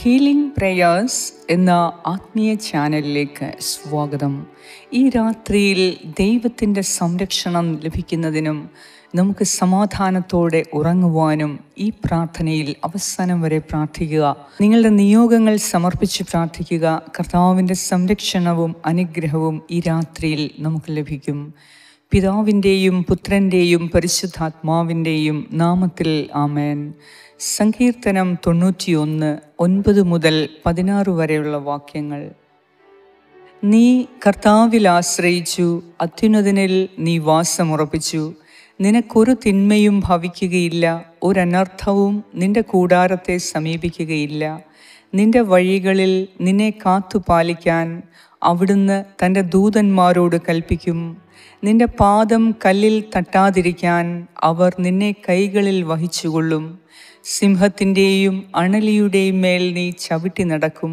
Healing prayers എന്ന ആത്മീയ ചാനലിലേക്ക് സ്വാഗതം. ഈ രാത്രിയിൽ ദൈവത്തിൻ്റെ സംരക്ഷണം ലഭിക്കുന്നതിനും നമുക്ക് സമാധാനത്തോടെ ഉറങ്ങുവാനും ഈ പ്രാർത്ഥനയിൽ അവസാനം വരെ പ്രാർത്ഥിക്കുക. നിങ്ങളുടെ നിയോഗങ്ങൾ സമർപ്പിച്ച് പ്രാർത്ഥിക്കുക. കർത്താവിൻ്റെ സംരക്ഷണവും അനുഗ്രഹവും ഈ രാത്രിയിൽ നമുക്ക് ലഭിക്കും. പിതാവിൻ്റെയും പുത്രൻ്റെയും പരിശുദ്ധാത്മാവിൻ്റെയും നാമത്തിൽ ആമേൻ. സങ്കീർത്തനം 91:9 മുതൽ 16 വരെയുള്ള വാക്യങ്ങൾ. നീ കർത്താവിൽ ആശ്രയിച്ചു, അത്യുന്നതനിൽ നീ വാസമുറപ്പിച്ചു. നിനക്കൊരു തിന്മയും ഭവിക്കുകയില്ല, ഒരനർത്ഥവും നിന്റെ കൂടാരത്തെ സമീപിക്കുകയില്ല. നിന്റെ വഴികളിൽ നിന്നെ കാത്തുപാലിക്കാൻ അവിടുന്ന് തൻ്റെ ദൂതന്മാരോട് കൽപ്പിക്കും. നിന്റെ പാദം കല്ലിൽ തട്ടാതിരിക്കാൻ അവർ നിന്നെ കൈകളിൽ വഹിച്ചുകൊള്ളും. സിംഹത്തിൻ്റെയും അണലിയുടെയും മേൽ നീ ചവിട്ടി നടക്കും.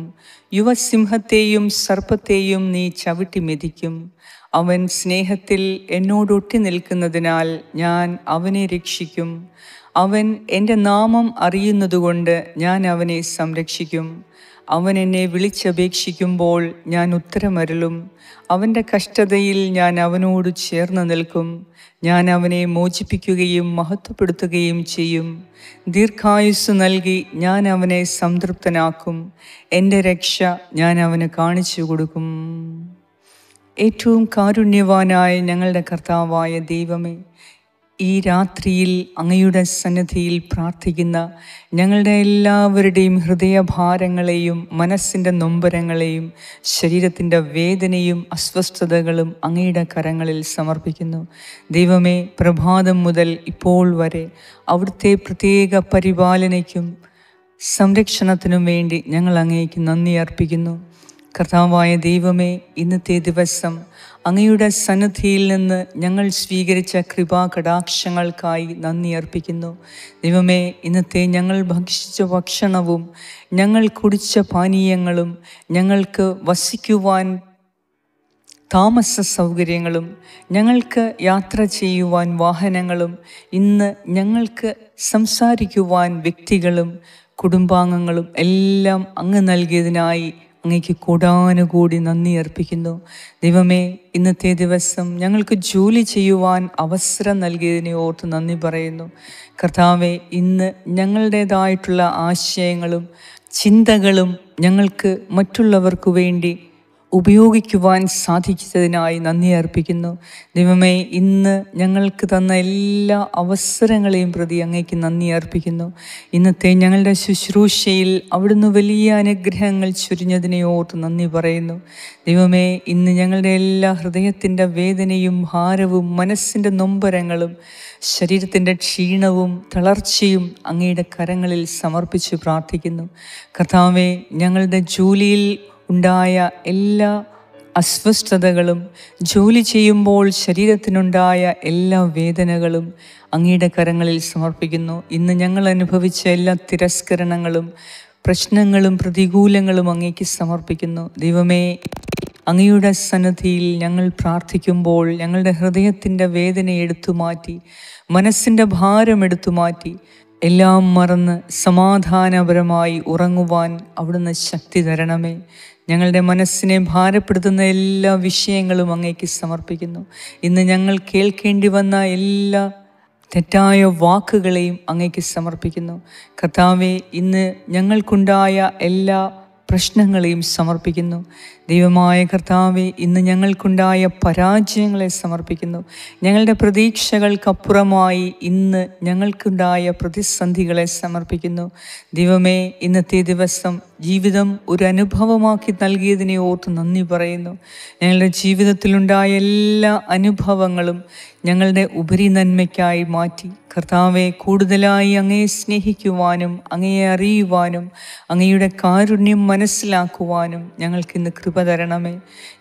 യുവസിംഹത്തെയും സർപ്പത്തെയും നീ ചവിട്ടി മെതിക്കും. അവൻ സ്നേഹത്തിൽ എന്നോടൊട്ടി നിൽക്കുന്നതിനാൽ ഞാൻ അവനെ രക്ഷിക്കും. അവൻ എൻ്റെ നാമം അറിയുന്നതുകൊണ്ട് ഞാൻ അവനെ സംരക്ഷിക്കും. അവൻ എന്നെ വിളിച്ചപേക്ഷിക്കുമ്പോൾ ഞാൻ ഉത്തരമരുളും. അവൻ്റെ കഷ്ടതയിൽ ഞാൻ അവനോട് ചേർന്ന് നിൽക്കും. ഞാൻ അവനെ മോചിപ്പിക്കുകയും മഹത്വപ്പെടുത്തുകയും ചെയ്യും. ദീർഘായുസ് നൽകി ഞാൻ അവനെ സംതൃപ്തനാക്കും. എൻ്റെ രക്ഷ ഞാൻ അവന് കാണിച്ചു കൊടുക്കും. ഏറ്റവും കാരുണ്യവാനായ ഞങ്ങളുടെ കർത്താവായ ദൈവമേ, ഈ രാത്രിയിൽ അങ്ങയുടെ സന്നിധിയിൽ പ്രാർത്ഥിക്കുന്ന ഞങ്ങളുടെ എല്ലാവരുടെയും ഹൃദയഭാരങ്ങളെയും മനസ്സിൻ്റെ നൊമ്പരങ്ങളെയും ശരീരത്തിൻ്റെ വേദനയും അസ്വസ്ഥതകളും അങ്ങയുടെ കരങ്ങളിൽ സമർപ്പിക്കുന്നു. ദൈവമേ, പ്രഭാതം മുതൽ ഇപ്പോൾ വരെ അവിടുത്തെ പ്രത്യേക പരിപാലനയ്ക്കും സംരക്ഷണത്തിനും വേണ്ടി ഞങ്ങൾ അങ്ങേക്ക് നന്ദി അർപ്പിക്കുന്നു. കർത്താവായ ദൈവമേ, ഇന്നത്തെ ദിവസം അങ്ങയുടെ സന്നിധിയിൽ നിന്ന് ഞങ്ങൾ സ്വീകരിച്ച കൃപാകടാക്ഷങ്ങൾക്കായി നന്ദി അർപ്പിക്കുന്നു. ദൈവമേ, ഇന്നത്തെ ഞങ്ങൾ ഭക്ഷിച്ച ഭക്ഷണവും ഞങ്ങൾ കുടിച്ച പാനീയങ്ങളും ഞങ്ങൾക്ക് വസിക്കുവാൻ താമസ സൗകര്യങ്ങളും ഞങ്ങൾക്ക് യാത്ര ചെയ്യുവാൻ വാഹനങ്ങളും ഇന്ന് ഞങ്ങൾക്ക് സംസാരിക്കുവാൻ വ്യക്തികളും കുടുംബാംഗങ്ങളും എല്ലാം അങ്ങ് നൽകിയതിനായി അങ്ങേക്ക് കൂടാനുകൂടി നന്ദി അർപ്പിക്കുന്നു. ദൈവമേ, ഇന്നത്തെ ദിവസം ഞങ്ങൾക്ക് ജോലി ചെയ്യുവാൻ അവസരം നൽകിയതിനെ ഓർത്ത് നന്ദി പറയുന്നു. കർത്താവേ, ഇന്ന് ഞങ്ങളുടേതായിട്ടുള്ള ആശയങ്ങളും ചിന്തകളും ഞങ്ങൾക്ക് മറ്റുള്ളവർക്ക് വേണ്ടി ഉപയോഗിക്കുവാൻ സാധിച്ചതിനായി നന്ദി അർപ്പിക്കുന്നു. ദൈവമേ, ഇന്ന് ഞങ്ങൾക്ക് തന്ന എല്ലാ അവസരങ്ങളെയും പ്രതി അങ്ങേക്ക് നന്ദി അർപ്പിക്കുന്നു. ഇന്നത്തെ ഞങ്ങളുടെ ശുശ്രൂഷയിൽ അവിടുന്ന് വലിയ അനുഗ്രഹങ്ങൾ ചൊരിഞ്ഞതിനെ ഓർത്ത് നന്ദി പറയുന്നു. ദൈവമേ, ഇന്ന് ഞങ്ങളുടെ എല്ലാ ഹൃദയത്തിൻ്റെ വേദനയും ഭാരവും മനസ്സിൻ്റെ നൊമ്പരങ്ങളും ശരീരത്തിൻ്റെ ക്ഷീണവും തളർച്ചയും അങ്ങയുടെ കരങ്ങളിൽ സമർപ്പിച്ച് പ്രാർത്ഥിക്കുന്നു. കർത്താവേ, ഞങ്ങളുടെ ജോലിയിൽ ഉണ്ടായ എല്ലാ അസ്വസ്ഥതകളും ജോലി ചെയ്യുമ്പോൾ ശരീരത്തിനുണ്ടായ എല്ലാ വേദനകളും അങ്ങയുടെ കരങ്ങളിൽ സമർപ്പിക്കുന്നു. ഇന്ന് ഞങ്ങൾ അനുഭവിച്ച എല്ലാ തിരസ്കരണങ്ങളും പ്രശ്നങ്ങളും പ്രതികൂലങ്ങളും അങ്ങേക്ക് സമർപ്പിക്കുന്നു. ദൈവമേ, അങ്ങയുടെ സന്നിധിയിൽ ഞങ്ങൾ പ്രാർത്ഥിക്കുമ്പോൾ ഞങ്ങളുടെ ഹൃദയത്തിൻ്റെ വേദന എടുത്തു മാറ്റി, മനസ്സിൻ്റെ ഭാരം എടുത്തു മാറ്റി, എല്ലാം മറന്ന് സമാധാനപരമായി ഉറങ്ങുവാൻ അവിടുന്ന് ശക്തി തരണമേ. ഞങ്ങളുടെ മനസ്സിനെ ഭാരപ്പെടുത്തുന്ന എല്ലാ വിഷയങ്ങളും അങ്ങേക്ക് സമർപ്പിക്കുന്നു. ഇന്ന് ഞങ്ങൾ കേൾക്കേണ്ടി വന്ന എല്ലാ തെറ്റായ വാക്കുകളെയും അങ്ങേക്ക് സമർപ്പിക്കുന്നു. കർത്താവേ, ഇന്ന് ഞങ്ങൾക്കുണ്ടായ എല്ലാ പ്രശ്നങ്ങളെയും സമർപ്പിക്കുന്നു. ദൈവമായ കർത്താവെ, ഇന്ന് ഞങ്ങൾക്കുണ്ടായ പരാജയങ്ങളെ സമർപ്പിക്കുന്നു. ഞങ്ങളുടെ പ്രതീക്ഷകൾക്കപ്പുറമായി ഇന്ന് ഞങ്ങൾക്കുണ്ടായ പ്രതിസന്ധികളെ സമർപ്പിക്കുന്നു. ദൈവമേ, ഇന്നത്തെ ദിവസം ജീവിതം ഒരു അനുഭവമാക്കി നൽകിയതിനെ ഓർത്ത് നന്ദി പറയുന്നു. ഞങ്ങളുടെ ജീവിതത്തിലുണ്ടായ എല്ലാ അനുഭവങ്ങളും ഞങ്ങളുടെ ഉപരി നന്മയ്ക്കായി മാറ്റി കർത്താവെ, കൂടുതലായി അങ്ങയെ സ്നേഹിക്കുവാനും അങ്ങയെ അറിയുവാനും അങ്ങയുടെ കാരുണ്യം മനസ്സിലാക്കുവാനും ഞങ്ങൾക്ക് ഇന്ന് കൃപ തരണമേ.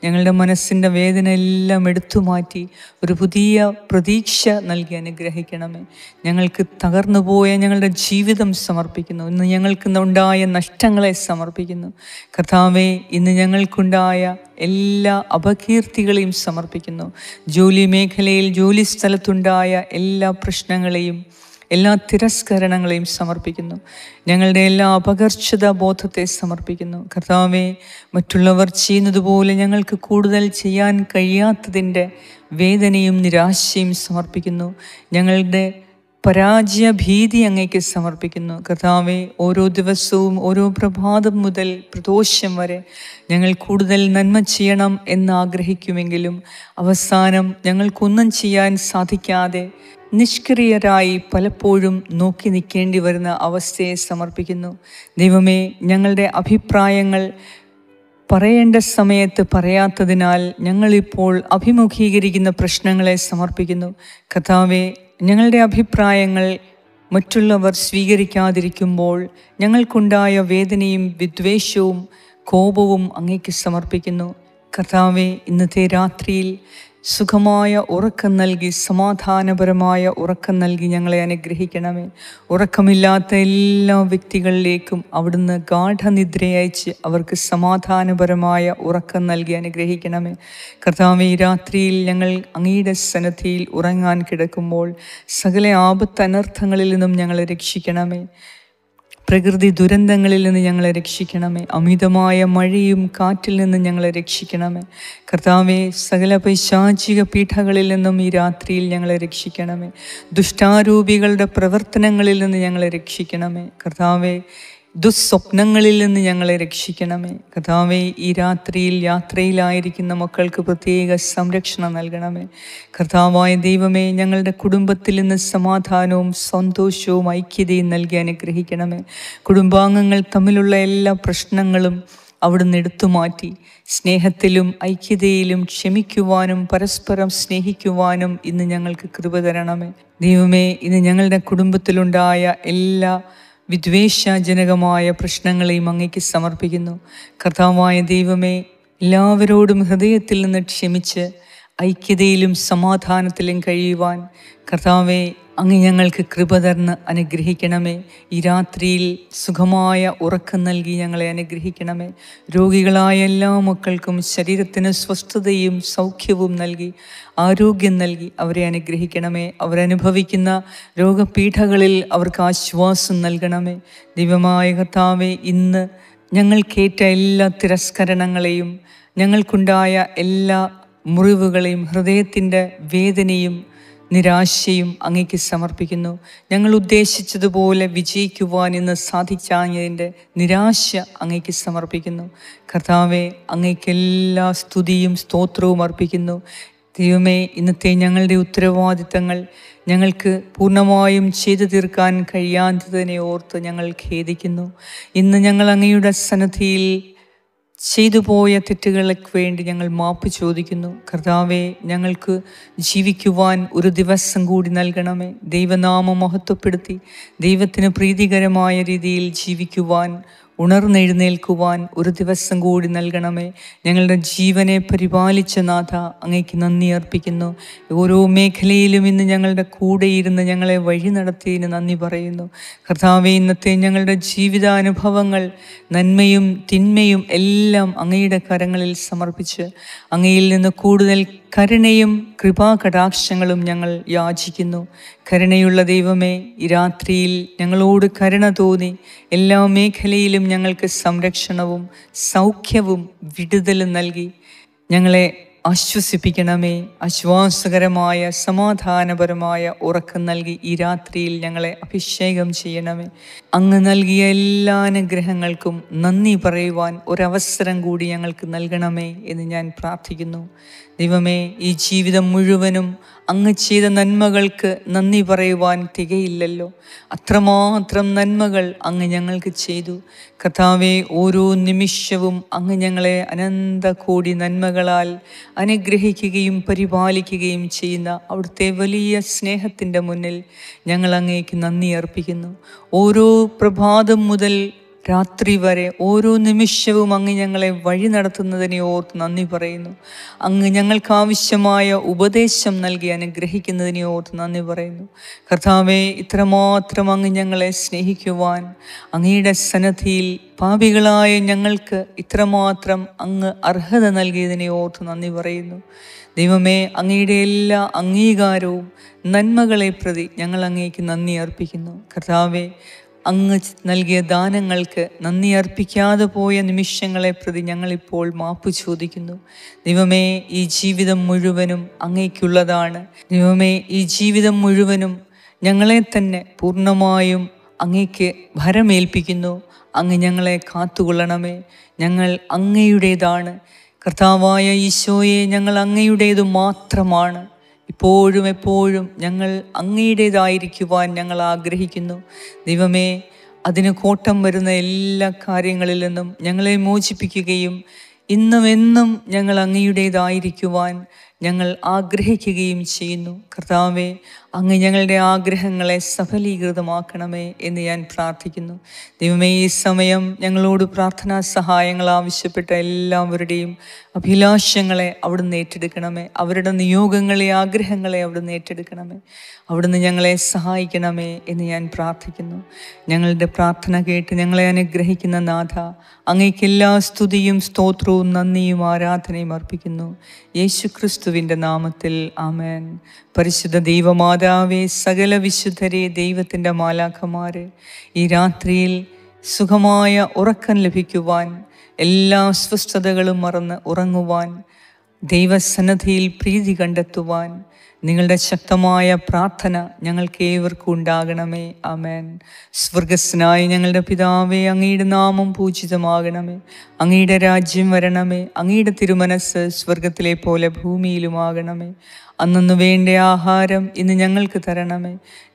ഞങ്ങളുടെ മനസ്സിൻ്റെ വേദന എല്ലാം എടുത്തു മാറ്റി ഒരു പുതിയ പ്രതീക്ഷ നൽകി അനുഗ്രഹിക്കണമേ. ഞങ്ങൾക്ക് തകർന്നു പോയ ഞങ്ങളുടെ ജീവിതം സമർപ്പിക്കുന്നു. ഇന്ന് ഞങ്ങൾക്ക് ഉണ്ടായ നഷ്ടങ്ങളെ സമർപ്പിക്കുന്നു. കർത്താവെ, ഇന്ന് ഞങ്ങൾക്കുണ്ടായ എല്ലാ അപകീർത്തികളെയും സമർപ്പിക്കുന്നു. ജോലി മേഖലയിൽ ജോലി സ്ഥലത്തുണ്ടായ എല്ലാ പ്രശ്നങ്ങളെയും എല്ലാ തിരസ്കരണങ്ങളെയും സമർപ്പിക്കുന്നു. ഞങ്ങളുടെ എല്ലാ അപകർഷത ബോധത്തെ സമർപ്പിക്കുന്നു. കർത്താവേ, മറ്റുള്ളവർ ചെയ്യുന്നതുപോലെ ഞങ്ങൾക്ക് കൂടുതൽ ചെയ്യാൻ കഴിയാത്തതിൻ്റെ വേദനയും നിരാശയും സമർപ്പിക്കുന്നു. ഞങ്ങളുടെ പരാജയ ഭീതി അങ്ങേക്ക് സമർപ്പിക്കുന്നു. കർത്താവെ, ഓരോ ദിവസവും ഓരോ പ്രഭാതം മുതൽ പ്രദോഷം വരെ ഞങ്ങൾ കൂടുതൽ നന്മ ചെയ്യണം എന്നാഗ്രഹിക്കുമെങ്കിലും അവസാനം ഞങ്ങൾക്കൊന്നും ചെയ്യാൻ സാധിക്കാതെ നിഷ്ക്രിയരായി പലപ്പോഴും നോക്കി നിൽക്കേണ്ടി വരുന്ന അവസ്ഥയെ സമർപ്പിക്കുന്നു. ദൈവമേ, ഞങ്ങളുടെ അഭിപ്രായങ്ങൾ പറയേണ്ട സമയത്ത് പറയാത്തതിനാൽ ഞങ്ങളിപ്പോൾ അഭിമുഖീകരിക്കുന്ന പ്രശ്നങ്ങളെ സമർപ്പിക്കുന്നു. കർത്താവെ, ഞങ്ങളുടെ അഭിപ്രായങ്ങൾ മറ്റുള്ളവർ സ്വീകരിക്കാതിരിക്കുമ്പോൾ ഞങ്ങൾക്കുണ്ടായ വേദനയും വിദ്വേഷവും കോപവും അങ്ങേക്ക് സമർപ്പിക്കുന്നു. കർത്താവെ, ഇന്നത്തെ രാത്രിയിൽ സുഖമായ ഉറക്കം നൽകി, സമാധാനപരമായ ഉറക്കം നൽകി ഞങ്ങളെ അനുഗ്രഹിക്കണമേ. ഉറക്കമില്ലാത്ത എല്ലാ വ്യക്തികളിലേക്കും അവിടുന്ന് ഗാഠനിദ്രയച്ച് അവർക്ക് സമാധാനപരമായ ഉറക്കം നൽകി അനുഗ്രഹിക്കണമേ. കർത്താവേ, രാത്രിയിൽ ഞങ്ങൾ അങ്ങയുടെ സന്നിധിയിൽ ഉറങ്ങാൻ കിടക്കുമ്പോൾ സകല ആപത്ത് അനർത്ഥങ്ങളിൽ നിന്നും ഞങ്ങളെ രക്ഷിക്കണമേ. പ്രകൃതി ദുരന്തങ്ങളിൽ നിന്ന് ഞങ്ങളെ രക്ഷിക്കണമേ. അമിതമായ മഴയും കാറ്റിൽ നിന്ന് ഞങ്ങളെ രക്ഷിക്കണമേ. കർത്താവെ, സകല പൈശാചിക പീഠകളിൽ നിന്നും ഈ രാത്രിയിൽ ഞങ്ങളെ രക്ഷിക്കണമേ. ദുഷ്ടാരൂപികളുടെ പ്രവർത്തനങ്ങളിൽ നിന്ന് ഞങ്ങളെ രക്ഷിക്കണമേ. കർത്താവെ, ദുസ്വപ്നങ്ങളിൽ നിന്ന് ഞങ്ങളെ രക്ഷിക്കണമേ. കർത്താവെ, ഈ രാത്രിയിൽ യാത്രയിലായിരിക്കുന്ന മക്കൾക്ക് പ്രത്യേക സംരക്ഷണം നൽകണമേ. കർത്താവായ ദൈവമേ, ഞങ്ങളുടെ കുടുംബത്തിൽ നിന്ന് സമാധാനവും സന്തോഷവും ഐക്യതയും നൽകി അനുഗ്രഹിക്കണമേ. കുടുംബാംഗങ്ങൾ തമ്മിലുള്ള എല്ലാ പ്രശ്നങ്ങളും അവിടുന്ന് എടുത്തുമാറ്റി സ്നേഹത്തിലും ഐക്യതയിലും ക്ഷമിക്കുവാനും പരസ്പരം സ്നേഹിക്കുവാനും ഇന്ന് ഞങ്ങൾക്ക് കൃപ തരണമേ. ദൈവമേ, ഇന്ന് ഞങ്ങളുടെ കുടുംബത്തിലുണ്ടായ എല്ലാ വിദ്വേഷജനകമായ പ്രശ്നങ്ങളെയും അങ്ങേക്ക് സമർപ്പിക്കുന്നു. കർത്താവായ ദൈവമേ, എല്ലാവരോടും ഹൃദയത്തിൽ നിന്ന് ക്ഷമിച്ച് ഐക്യതയിലും സമാധാനത്തിലും കഴിയുവാൻ കർത്താവെ അങ്ങ് ഞങ്ങൾക്ക് കൃപ തന്ന് അനുഗ്രഹിക്കണമേ. ഈ രാത്രിയിൽ സുഖമായ ഉറക്കം നൽകി ഞങ്ങളെ അനുഗ്രഹിക്കണമേ. രോഗികളായ എല്ലാ മക്കൾക്കും ശരീരത്തിന് സ്വസ്ഥതയും സൗഖ്യവും നൽകി ആരോഗ്യം നൽകി അവരെ അനുഗ്രഹിക്കണമേ. അവരനുഭവിക്കുന്ന രോഗപീഠകളിൽ അവർക്ക് ആശ്വാസം നൽകണമേ. ദൈവമായ കർത്താവെ, ഇന്ന് ഞങ്ങൾക്കേറ്റ എല്ലാ തിരസ്കരണങ്ങളെയും ഞങ്ങൾക്കുണ്ടായ എല്ലാ മുറിവുകളെയും ഹൃദയത്തിൻ്റെ വേദനയും നിരാശയും അങ്ങേക്ക് സമർപ്പിക്കുന്നു. ഞങ്ങൾ ഉദ്ദേശിച്ചതുപോലെ വിജയിക്കുവാൻ ഇന്ന് സാധിച്ചതിൻ്റെ നിരാശ അങ്ങേക്ക് സമർപ്പിക്കുന്നു. കർത്താവെ, അങ്ങേക്ക് എല്ലാ സ്തുതിയും സ്തോത്രവും അർപ്പിക്കുന്നു. ദൈവമേ, ഇന്നത്തെ ഞങ്ങളുടെ ഉത്തരവാദിത്തങ്ങൾ ഞങ്ങൾക്ക് പൂർണ്ണമായും ചെയ്തു തീർക്കാൻ കഴിയാത്തതിനെ ഓർത്ത് ഞങ്ങൾ ഖേദിക്കുന്നു. ഇന്ന് ഞങ്ങൾ അങ്ങയുടെ സന്നിധിയിൽ ചെയ്തു പോയ തെറ്റുകൾക്ക് വേണ്ടി ഞങ്ങൾ മാപ്പ് ചോദിക്കുന്നു. കർത്താവെ, ഞങ്ങൾക്ക് ജീവിക്കുവാൻ ഒരു ദിവസം കൂടി നൽകണമേ. ദൈവനാമം മഹത്വപ്പെടുത്തി ദൈവത്തിന് പ്രീതികരമായ രീതിയിൽ ജീവിക്കുവാൻ ഉണർന്നെഴുന്നേൽക്കുവാൻ ഒരു ദിവസം കൂടി നൽകണമേ. ഞങ്ങളുടെ ജീവനെ പരിപാലിച്ച നാഥ അങ്ങേക്ക് നന്ദി അർപ്പിക്കുന്നു. ഓരോ മേഖലയിലും ഇന്ന് ഞങ്ങളുടെ കൂടെ ഇരുന്ന് ഞങ്ങളെ വഴി നടത്തിയതിന് നന്ദി പറയുന്നു. കർത്താവെ, ഇന്നത്തെ ഞങ്ങളുടെ ജീവിതാനുഭവങ്ങൾ നന്മയും തിന്മയും എല്ലാം അങ്ങയുടെ കരങ്ങളിൽ സമർപ്പിച്ച് അങ്ങയിൽ നിന്ന് കൂടുതൽ കരുണയും കൃപാകടാക്ഷങ്ങളും ഞങ്ങൾ യാചിക്കുന്നു. കരുണയുള്ള ദൈവമേ, ഈ രാത്രിയിൽ ഞങ്ങളോട് കരുണ തോന്നി എല്ലാ മേഖലയിലും ഞങ്ങൾക്ക് സംരക്ഷണവും സൗഖ്യവും വിടുതലും നൽകി ഞങ്ങളെ ആശ്വസിപ്പിക്കണമേ. ആശ്വാസകരമായ സമാധാനപരമായ ഉറക്കം നൽകി ഈ രാത്രിയിൽ ഞങ്ങളെ അഭിഷേകം ചെയ്യണമേ. അങ്ങ് നൽകിയ എല്ലാ അനുഗ്രഹങ്ങൾക്കും നന്ദി പറയുവാൻ ഒരവസരം കൂടി ഞങ്ങൾക്ക് നൽകണമേ എന്ന് ഞാൻ പ്രാർത്ഥിക്കുന്നു. ദൈവമേ, ഈ ജീവിതം മുഴുവനും അങ്ങ് ചെയ്ത നന്മകൾക്ക് നന്ദി പറയുവാൻ തികയില്ലല്ലോ. അത്രമാത്രം നന്മകൾ അങ്ങ് ഞങ്ങൾക്ക് ചെയ്തു. കർത്താവെ, ഓരോ നിമിഷവും അങ്ങ് ഞങ്ങളെ അനന്ത കോടി നന്മകളാൽ അനുഗ്രഹിക്കുകയും പരിപാലിക്കുകയും ചെയ്യുന്ന അവിടുത്തെ വലിയ സ്നേഹത്തിൻ്റെ മുന്നിൽ ഞങ്ങൾ അങ്ങേക്ക് നന്ദി അർപ്പിക്കുന്നു. ഓരോ പ്രഭാതം മുതൽ രാത്രി വരെ ഓരോ നിമിഷവും അങ്ങ് ഞങ്ങളെ വഴി നടത്തുന്നതിനെ ഓർത്ത് നന്ദി പറയുന്നു. അങ്ങ് ഞങ്ങൾക്കാവശ്യമായ ഉപദേശം നൽകി അനുഗ്രഹിക്കുന്നതിനെ ഓർത്ത് നന്ദി പറയുന്നു. കർത്താവേ, ഇത്രമാത്രം അങ്ങ് ഞങ്ങളെ സ്നേഹിക്കുവാൻ, അങ്ങയുടെ സന്നദ്ധിയിൽ പാപികളായ ഞങ്ങൾക്ക് ഇത്രമാത്രം അങ്ങ് അർഹത നൽകിയതിനെ ഓർത്ത് നന്ദി പറയുന്നു. ദൈവമേ, അങ്ങയുടെ എല്ലാ അംഗീകാരവും നന്മകളെ പ്രതി ഞങ്ങൾ അങ്ങേക്ക് നന്ദി അർപ്പിക്കുന്നു. കർത്താവേ, അങ്ങ് നൽകിയ ദാനങ്ങൾക്ക് നന്ദി അർപ്പിക്കാതെ പോയ നിമിഷങ്ങളെ പ്രതി ഞങ്ങളിപ്പോൾ മാപ്പ് ചോദിക്കുന്നു. ദൈവമേ, ഈ ജീവിതം മുഴുവനും അങ്ങേക്കുള്ളതാണ്. ദൈവമേ, ഈ ജീവിതം മുഴുവനും ഞങ്ങളെ തന്നെ പൂർണ്ണമായും അങ്ങേക്ക് ഭരമേൽപ്പിക്കുന്നു. അങ്ങ് ഞങ്ങളെ കാത്തുകൊള്ളണമേ. ഞങ്ങൾ അങ്ങയുടേതാണ്. കർത്താവായ ഈശോയെ, ഞങ്ങൾ അങ്ങയുടേതു മാത്രമാണ്. ഇപ്പോഴും എപ്പോഴും ഞങ്ങൾ അങ്ങയുടേതായിരിക്കുവാൻ ഞങ്ങൾ ആഗ്രഹിക്കുന്നു. ദൈവമേ, അതിന് കോട്ടം വരുന്ന എല്ലാ കാര്യങ്ങളിൽ നിന്നും ഞങ്ങളെ മോചിപ്പിക്കുകയും ഇന്നും എന്നും ഞങ്ങൾ അങ്ങയുടേതായിരിക്കുവാൻ ഞങ്ങൾ ആഗ്രഹിക്കുകയും ചെയ്യുന്നു. കർത്താവേ, അങ്ങ് ഞങ്ങളുടെ ആഗ്രഹങ്ങളെ സഫലീകൃതമാക്കണമേ എന്ന് ഞാൻ പ്രാർത്ഥിക്കുന്നു. ദൈവമേ, ഈ സമയം ഞങ്ങളോട് പ്രാർത്ഥനാ സഹായങ്ങൾ ആവശ്യപ്പെട്ട എല്ലാവരുടെയും അഭിലാഷങ്ങളെ അവിടുന്ന് ഏറ്റെടുക്കണമേ. അവരുടെ നിയോഗങ്ങളെ, ആഗ്രഹങ്ങളെ അവിടുന്ന് ഏറ്റെടുക്കണമേ. അവിടുന്ന് ഞങ്ങളെ സഹായിക്കണമേ എന്ന് ഞാൻ പ്രാർത്ഥിക്കുന്നു. ഞങ്ങളുടെ പ്രാർത്ഥന കേട്ട് ഞങ്ങളെ അനുഗ്രഹിക്കുന്ന നാഥ, അങ്ങേക്ക് എല്ലാ സ്തുതിയും സ്തോത്രവും നന്ദിയും ആരാധനയും അർപ്പിക്കുന്നു. യേശുക്രിസ്തുവിൻ്റെ നാമത്തിൽ, ആമേൻ. പരിശുദ്ധ ദൈവമാതാവേ, സകല വിശുദ്ധരെ, ദൈവത്തിൻ്റെ മാലാഖമാരെ, ഈ രാത്രിയിൽ സുഖമായ ഉറക്കം ലഭിക്കുവാൻ, എല്ലാ അസ്വസ്ഥതകളും മറന്ന് ഉറങ്ങുവാൻ, ദൈവസന്നദ്ധിയിൽ പ്രീതി കണ്ടെത്തുവാൻ നിങ്ങളുടെ ശക്തമായ പ്രാർത്ഥന ഞങ്ങൾക്ക് ഏവർക്കും ഉണ്ടാകണമേ. ആമേൻ. സ്വർഗസ്നായ ഞങ്ങളുടെ പിതാവേ, അങ്ങയുടെ നാമം പൂജിതമാകണമേ. അങ്ങയുടെ രാജ്യം വരണമേ. അങ്ങയുടെ തിരുമനസ്സ് സ്വർഗത്തിലെ പോലെ ഭൂമിയിലുമാകണമേ. അന്നന്ന് വേണ്ട ആഹാരം ഇന്ന് ഞങ്ങൾക്ക് തരണമേ.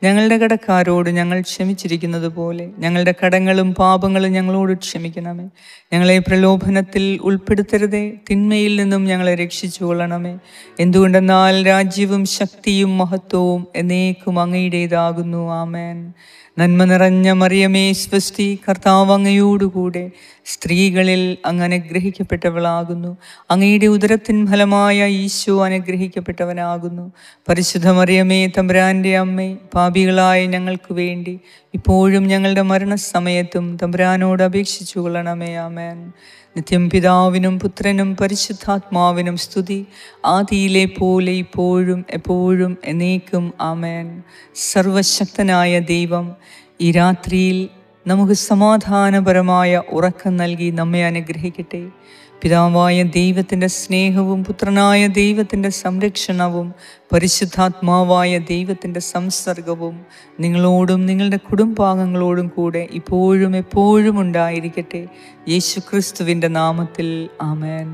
ഞങ്ങളുടെ കടക്കാരോട് ഞങ്ങൾ ക്ഷമിച്ചിരിക്കുന്നത് പോലെ ഞങ്ങളുടെ കടങ്ങളും പാപങ്ങളും ഞങ്ങളോട് ക്ഷമിക്കണമേ. ഞങ്ങളെ പ്രലോഭനത്തിൽ ഉൾപ്പെടുത്തരുതേ, തിന്മയിൽ നിന്നും ഞങ്ങളെ രക്ഷിച്ചു കൊള്ളണമേ. എന്തുകൊണ്ടെന്നാൽ രാജ്യവും ശക്തിയും മഹത്വവും എന്നേക്കും അങ്ങയുടേതാകുന്നു. ആമേൻ. നന്മ നിറഞ്ഞ മറിയമേ, സ്വസ്തി, കർത്താവ് അങ്ങയോടുകൂടെ, സ്ത്രീകളിൽ അങ്ങ് അനുഗ്രഹിക്കപ്പെട്ടവളാകുന്നു. അങ്ങയുടെ ഉദരത്തിൻ ഫലമായ ഈശോ അനുഗ്രഹിക്കപ്പെട്ടവനാകുന്നു. പരിശുദ്ധ മറിയമേ, തമ്പുരാൻ്റെ അമ്മേ, പാപികളായ ഞങ്ങൾക്ക് വേണ്ടി ഇപ്പോഴും ഞങ്ങളുടെ മരണസമയത്തും തമ്പുരാനോട് അപേക്ഷിച്ചു കൊള്ളണമേ. ആമേൻ. നിത്യം പിതാവിനും പുത്രനും പരിശുദ്ധാത്മാവിനും സ്തുതി, ആദിയിലെ പോലെ ഇപ്പോഴും എപ്പോഴും എന്നേക്കും. ആമേൻ. സർവശക്തനായ ദൈവം ഈ രാത്രിയിൽ നമുക്ക് സമാധാനപരമായ ഉറക്കം നൽകി നമ്മെ അനുഗ്രഹിക്കട്ടെ. പിതാവായ ദൈവത്തിൻ്റെ സ്നേഹവും പുത്രനായ ദൈവത്തിൻ്റെ സംരക്ഷണവും പരിശുദ്ധാത്മാവായ ദൈവത്തിൻ്റെ സംസർഗവും നിങ്ങളോടും നിങ്ങളുടെ കുടുംബാംഗങ്ങളോടും കൂടെ ഇപ്പോഴും എപ്പോഴും ഉണ്ടായിരിക്കട്ടെ. യേശുക്രിസ്തുവിൻ്റെ നാമത്തിൽ, ആമേൻ.